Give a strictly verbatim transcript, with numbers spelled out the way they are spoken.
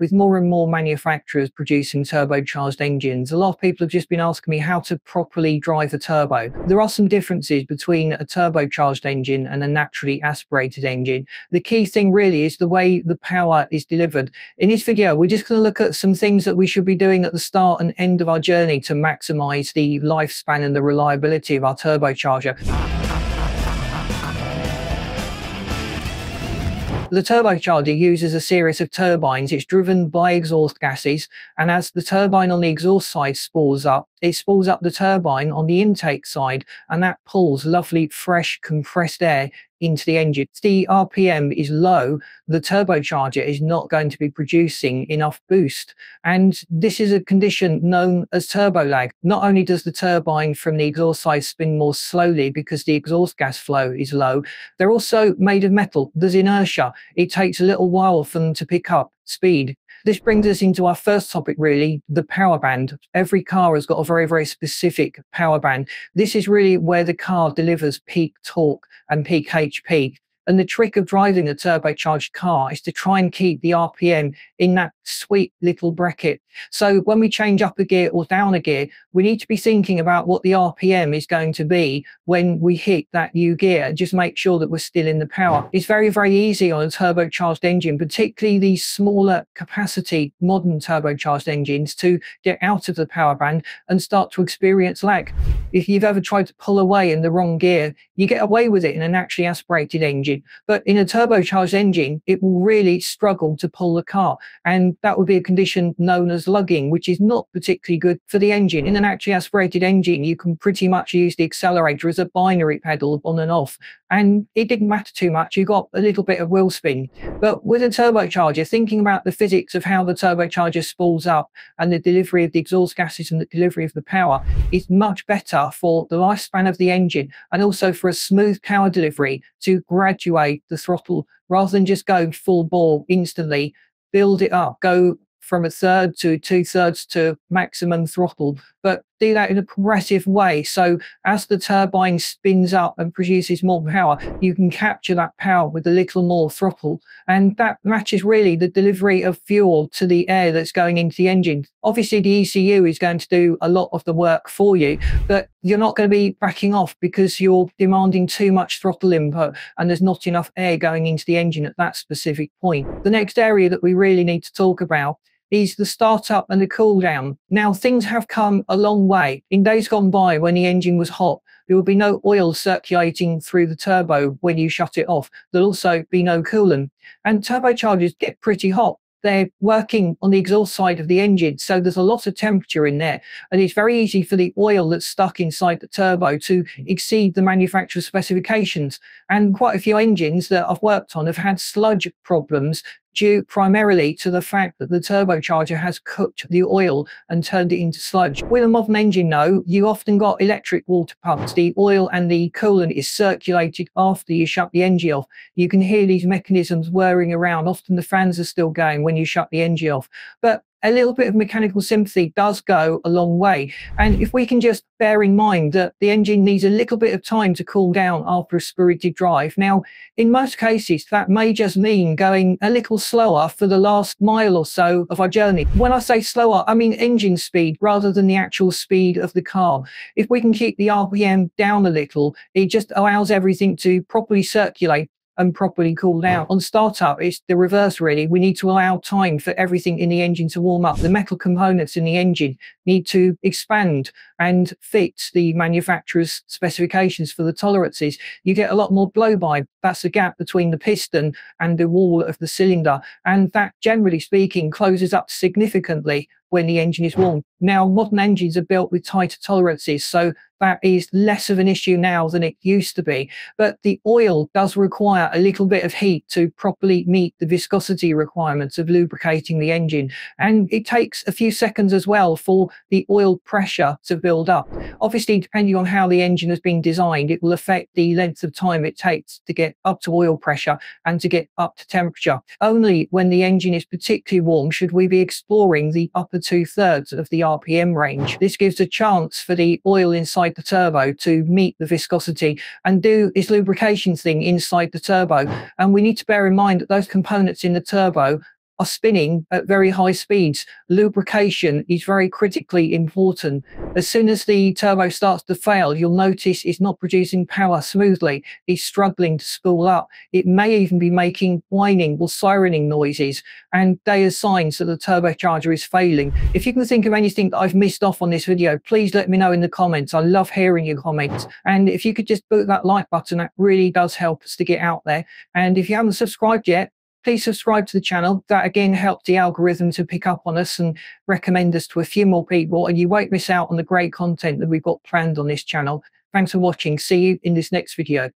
with more and more manufacturers producing turbocharged engines, a lot of people have just been asking me how to properly drive a turbo. There are some differences between a turbocharged engine and a naturally aspirated engine. The key thing really is the way the power is delivered. In this video, we're just going to look at some things that we should be doing at the start and end of our journey to maximize the lifespan and the reliability of our turbocharger. The turbocharger uses a series of turbines. It's driven by exhaust gases, and as the turbine on the exhaust side spools up, it spools up the turbine on the intake side, and that pulls lovely, fresh, compressed air into the engine. If the R P M is low, the turbocharger is not going to be producing enough boost. And this is a condition known as turbo lag. Not only does the turbine from the exhaust side spin more slowly because the exhaust gas flow is low, they're also made of metal. There's inertia. It takes a little while for them to pick up speed. This brings us into our first topic, really, the power band. Every car has got a very, very specific power band. This is really where the car delivers peak torque and peak H P. And the trick of driving a turbocharged car is to try and keep the R P M in that sweet little bracket. So when we change up a gear or down a gear, we need to be thinking about what the R P M is going to be when we hit that new gear. Just make sure that we're still in the power. It's very, very easy on a turbocharged engine, particularly these smaller capacity modern turbocharged engines, to get out of the power band and start to experience lag. If you've ever tried to pull away in the wrong gear, you get away with it in a naturally aspirated engine. But in a turbocharged engine, it will really struggle to pull the car. And that would be a condition known as lugging, which is not particularly good for the engine. In an naturally aspirated engine, you can pretty much use the accelerator as a binary pedal on and off. And it didn't matter too much. You got a little bit of wheel spin. But with a turbocharger, thinking about the physics of how the turbocharger spools up and the delivery of the exhaust gases and the delivery of the power is much better for the lifespan of the engine and also for a smooth power delivery to gradually the throttle rather than just go full bore instantly. Build it up, go from a third to two thirds to maximum throttle, but do that in a progressive way. So as the turbine spins up and produces more power, you can capture that power with a little more throttle. And that matches really the delivery of fuel to the air that's going into the engine. Obviously, the E C U is going to do a lot of the work for you, but you're not going to be backing off because you're demanding too much throttle input and there's not enough air going into the engine at that specific point. The next area that we really need to talk about is the startup and the cool down. Now, things have come a long way. In days gone by, when the engine was hot, there would be no oil circulating through the turbo when you shut it off. There'll also be no coolant. And turbochargers get pretty hot. They're working on the exhaust side of the engine, so there's a lot of temperature in there. And it's very easy for the oil that's stuck inside the turbo to exceed the manufacturer's specifications. And quite a few engines that I've worked on have had sludge problems due primarily to the fact that the turbocharger has cooked the oil and turned it into sludge. With a modern engine, though, you often got electric water pumps. The oil and the coolant is circulated after you shut the engine off. You can hear these mechanisms whirring around. Often the fans are still going when you shut the engine off. But a little bit of mechanical sympathy does go a long way. And if we can just bear in mind that the engine needs a little bit of time to cool down after a spirited drive. Now, in most cases, that may just mean going a little slower for the last mile or so of our journey. When I say slower, I mean engine speed rather than the actual speed of the car. If we can keep the R P M down a little, it just allows everything to properly circulate and properly cool down. On startup, it's the reverse really. We need to allow time for everything in the engine to warm up. The metal components in the engine need to expand and fit the manufacturer's specifications for the tolerances. You get a lot more blow-by. That's the gap between the piston and the wall of the cylinder. And that, generally speaking, closes up significantly when the engine is warm. Now, modern engines are built with tighter tolerances, so that is less of an issue now than it used to be. But the oil does require a little bit of heat to properly meet the viscosity requirements of lubricating the engine. And it takes a few seconds as well for the oil pressure to build up. Obviously, depending on how the engine has been designed, it will affect the length of time it takes to get up to oil pressure and to get up to temperature. Only when the engine is particularly warm should we be exploring the upper two-thirds of the R P M range. This gives a chance for the oil inside the turbo to meet the viscosity and do its lubrication thing inside the turbo. And we need to bear in mind that those components in the turbo are spinning at very high speeds. Lubrication is very critically important. As soon as the turbo starts to fail, you'll notice it's not producing power smoothly. It's struggling to spool up. It may even be making whining or sirening noises, and they are signs that the turbocharger is failing. If you can think of anything that I've missed off on this video, please let me know in the comments. I love hearing your comments. And if you could just boot that like button, that really does help us to get out there. And if you haven't subscribed yet, please subscribe to the channel. That again helps the algorithm to pick up on us and recommend us to a few more people, and you won't miss out on the great content that we've got planned on this channel. Thanks for watching. See you in this next video.